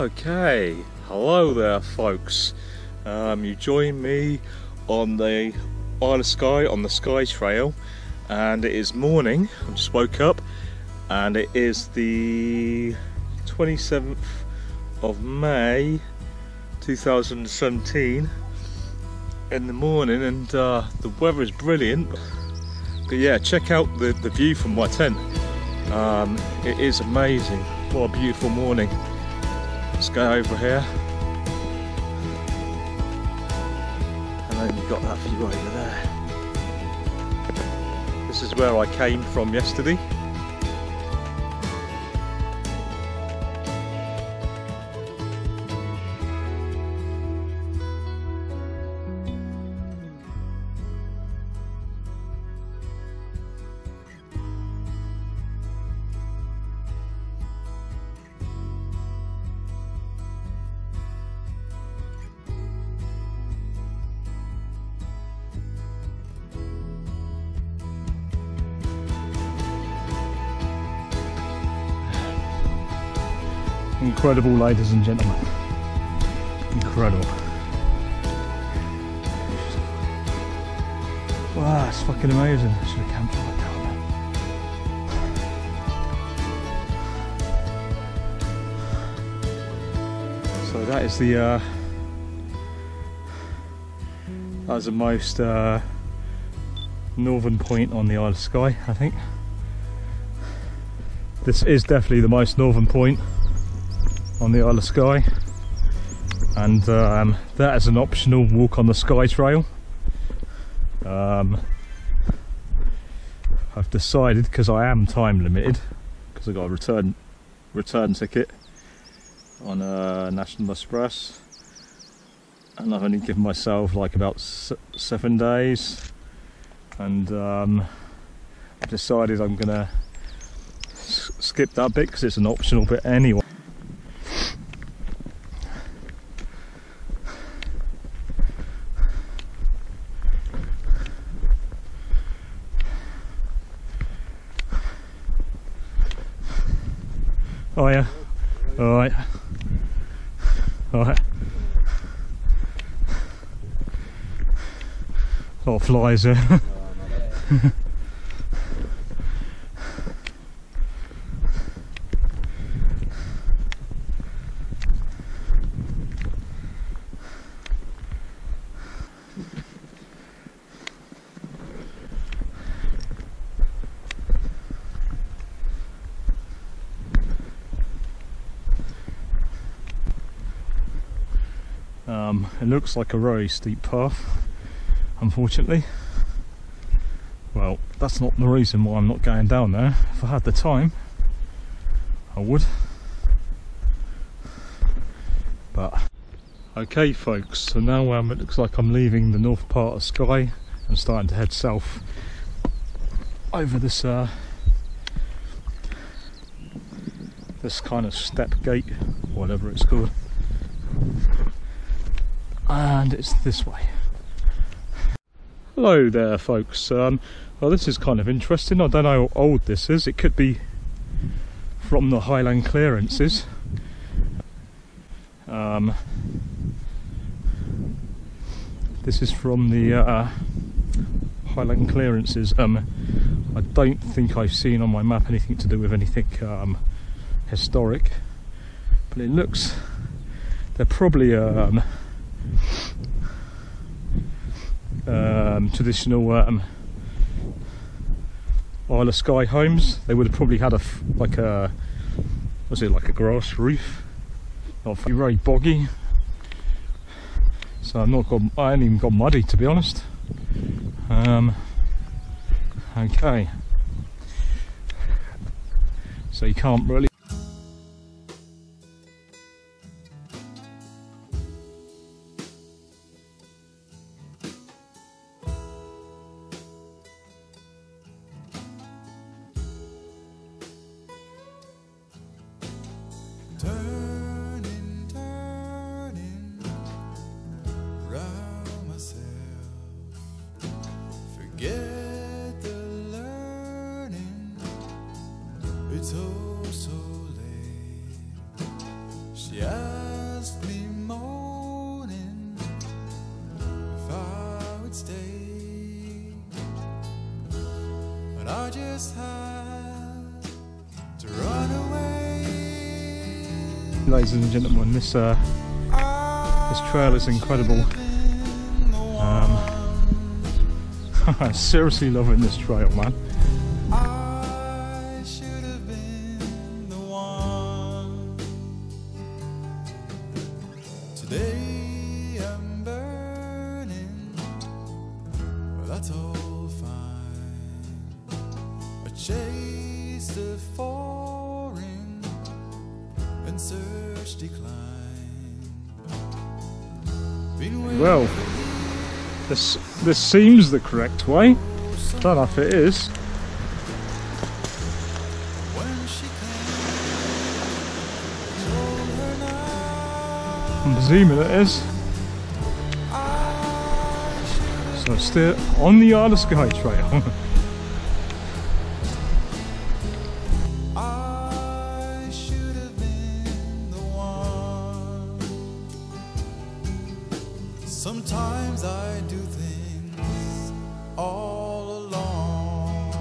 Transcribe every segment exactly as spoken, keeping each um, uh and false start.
Okay, hello there folks. Um, you join me on the Isle of Skye on the Skye Trail, and it is morning. I just woke up and it is the twenty-seventh of May two thousand seventeen in the morning, and uh, the weather is brilliant. But yeah, check out the, the view from my tent. Um, it is amazing. What a beautiful morning. Let's go over here, and then you've got that view over there. This is where I came from yesterday. Incredible, ladies and gentlemen. Incredible. Wow, it's fucking amazing. I should have camped right down. So that is the uh, that is the most uh, northern point on the Isle of Skye, I think. This is definitely the most northern point on the Isle of Skye, and um, that is an optional walk on the Skye Trail. Um, I've decided, because I am time limited, because I got a return return ticket on a National Express, and I've only given myself like about s seven days, and um, I've decided I'm gonna s skip that bit because it's an optional bit anyway. Oh yeah, alright, alright. A lot of flies there. Um, it looks like a very steep path, unfortunately. Well, that's not the reason why I'm not going down there. If I had the time, I would. But okay folks, so now um, it looks like I'm leaving the north part of Skye and starting to head south over this uh, this kind of step gate, whatever it's called. And it's this way. Hello there folks. Um, well, this is kind of interesting. I don't know how old this is. It could be from the Highland Clearances. Um, this is from the uh, Highland Clearances. Um, I don't think I've seen on my map anything to do with anything um, historic, but it looks they're probably um, Um, traditional um, Isle of Skye homes. They would have probably had a like a was it like a grass roof. Not very boggy, so I'm not got I ain't even got muddy, to be honest. Um, okay, so you can't really. It's oh so late. Yeah. I just had to run away. Ladies and gentlemen, this uh, this trail is incredible. Um, I'm seriously loving this trail, man. Well, this this seems the correct way. I don't know if it is. I'm presuming it is. So still on the Isle of Skye Trail. Sometimes I do things all alone.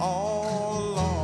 All alone.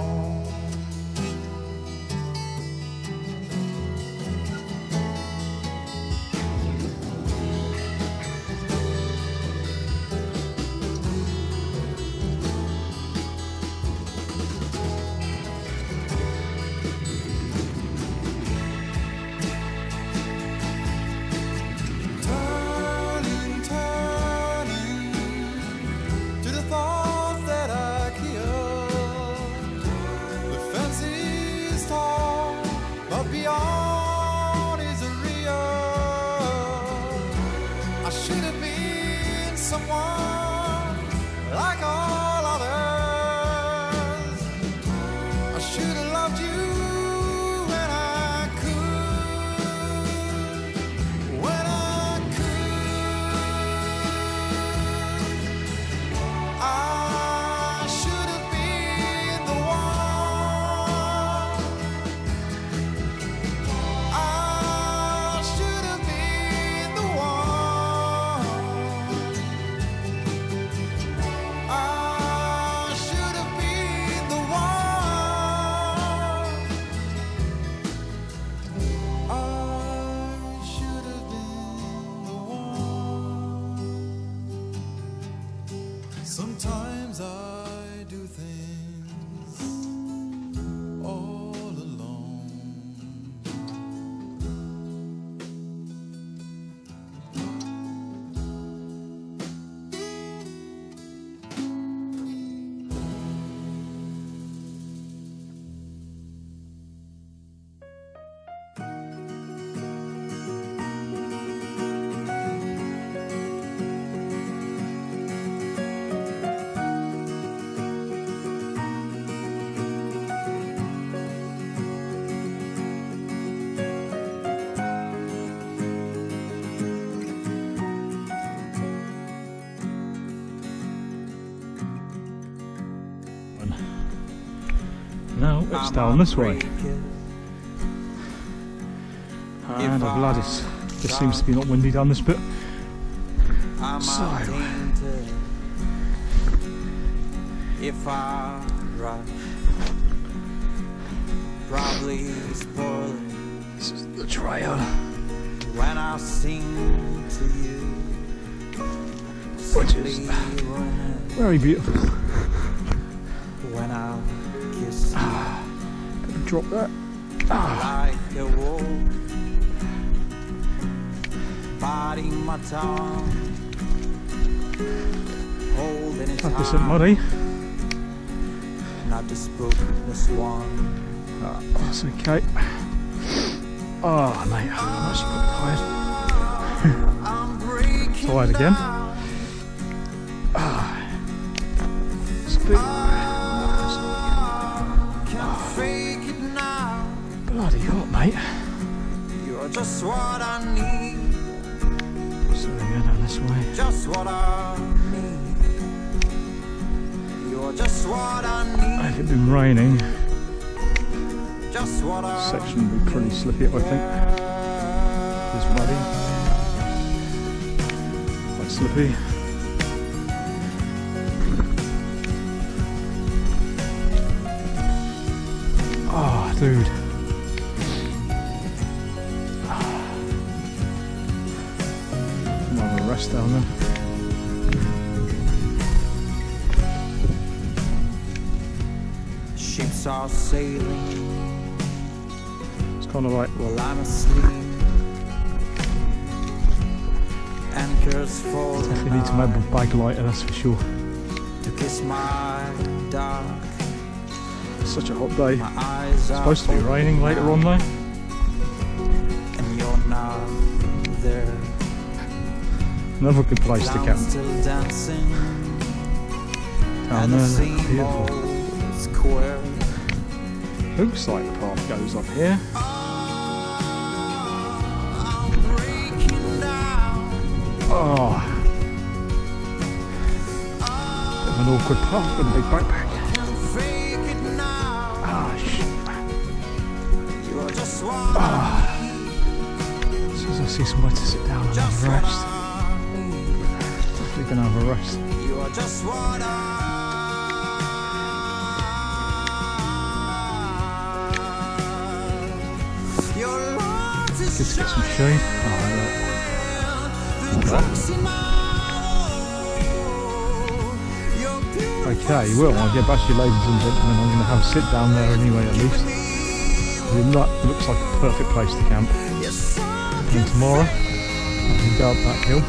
Sometimes I do things all alone. Now it's down this way. And oh, bloody, this seems to be not windy down this bit. So, if I rush, probably spoil it. This is the trail. When I sing to you, which is very beautiful. When I Ah, drop that. Ah. Like a wolf, biting my tongue, holding it high, Saint Muddy. Not to spook the swan. Ah, that's okay. Oh, mate, I'm actually tired. Tired again. Ah, speak. Bloody hot, mate. You're just what I need. So we go down this way. Just what I need. You're just what I need. If it'd been raining, just what I section would be pretty slippy, I think. It's muddy. slippy. Oh, dude. I'm gonna have a rest down there. Ships are sailing. It's kind of like, well, I'm asleep. Definitely need to make my bike lighter, that's for sure. To kiss my dark. It's such a hot day. It's supposed to be raining later on though. And you're not there. Another good place to camp. Down there, beautiful. Looks like the path goes up here. Oh, an awkward path with a big backpack. Ah, shit. Ah. As soon as I see somewhere to sit down and have a rest, definitely gonna have a rest. Good to get some shade. Oh, look. Okay, well, I'll get back to you, ladies and gentlemen. I'm going to have a sit down there anyway, at least. It looks like a perfect place to camp. And tomorrow, I can go up that hill.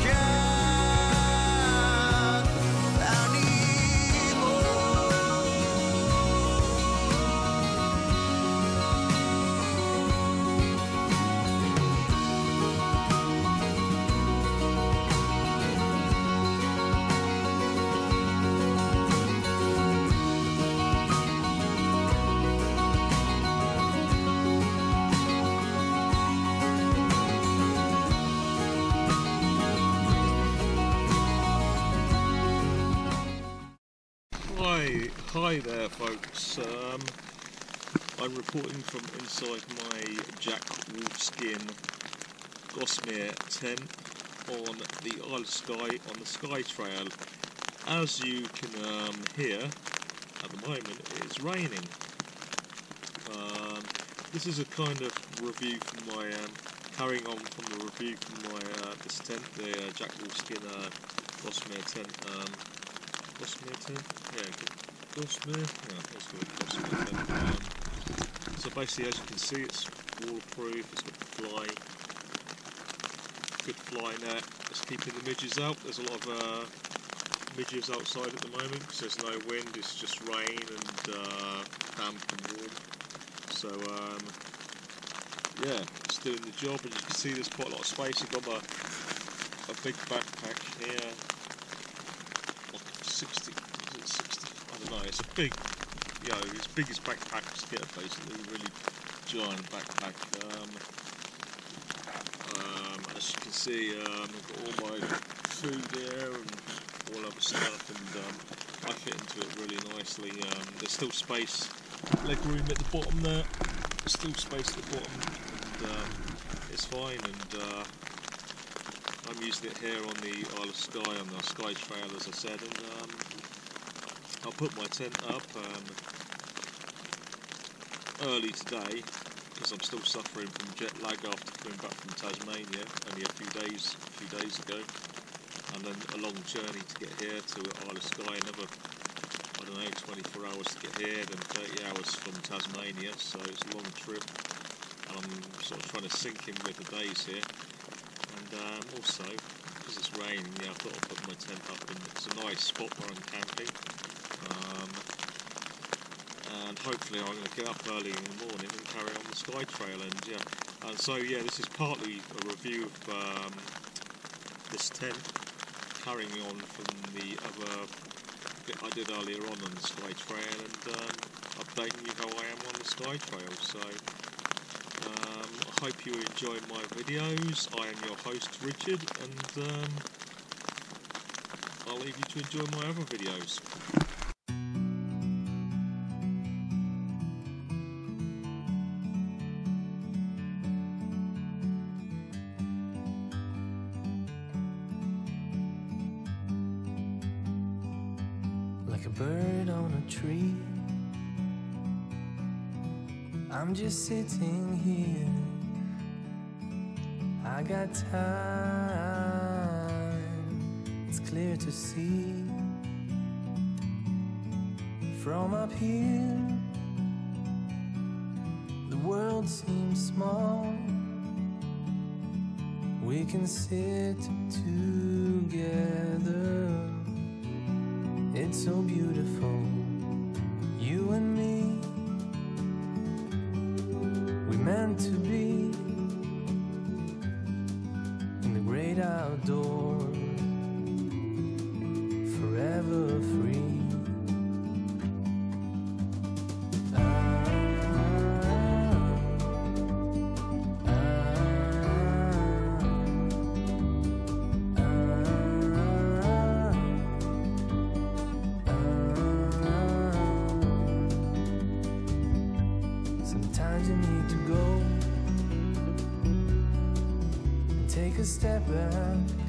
Hi there folks, um, I'm reporting from inside my Jack Wolfskin Gossamer tent on the Isle of Skye on the Skye Trail. As you can um, hear, at the moment it's raining. Um, this is a kind of review from my, um, carrying on from the review from my, uh, this tent, the uh, Jack Wolfskin uh, Gossamer tent, um, Gossamer tent? Yeah, good. Gossamer. Yeah, that's good. Gossamer tent. Um, so basically, as you can see, it's waterproof, it's got fly, good fly net, it's keeping the midges out. There's a lot of uh, midges outside at the moment because there's no wind, it's just rain and uh, damp and warm. So um, yeah, it's doing the job, and you can see there's quite a lot of space. I've got my, a big backpack here, like sixty. No, it's a big, you know, as big as backpacks get, basically, really giant backpack. Um, um, as you can see, um, I've got all my food there and all other stuff, and um, I fit into it really nicely. Um, there's still space, leg room at the bottom there, there's still space at the bottom, and um, it's fine. And uh, I'm using it here on the Isle of Skye, on the Skye Trail, as I said. And, um, I'll put my tent up um, early today because I'm still suffering from jet lag after coming back from Tasmania only a few days, a few days ago, and then a long journey to get here to Isle of Skye. Another, I don't know, twenty-four hours to get here, then thirty hours from Tasmania. So it's a long trip, and I'm sort of trying to sink in with the days here. And um, also because it's raining, yeah, I thought I'd put my tent up, and it's a nice spot where I'm camping. Um, and hopefully I'm going to get up early in the morning and carry on the Skye Trail. And yeah, and so yeah, this is partly a review of um, this tent, carrying on from the other bit I did earlier on on the Skye Trail, and um, updating you how I am on the Skye Trail. So um, I hope you enjoy my videos. I am your host Richard, and um, I'll leave you to enjoy my other videos. like a bird on a tree. I'm just sitting here, I got time, it's clear to see. From up here, the world seems small. We can sit together, it's so beautiful, you and me. We meant to be in the great outdoor, forever free. Step back.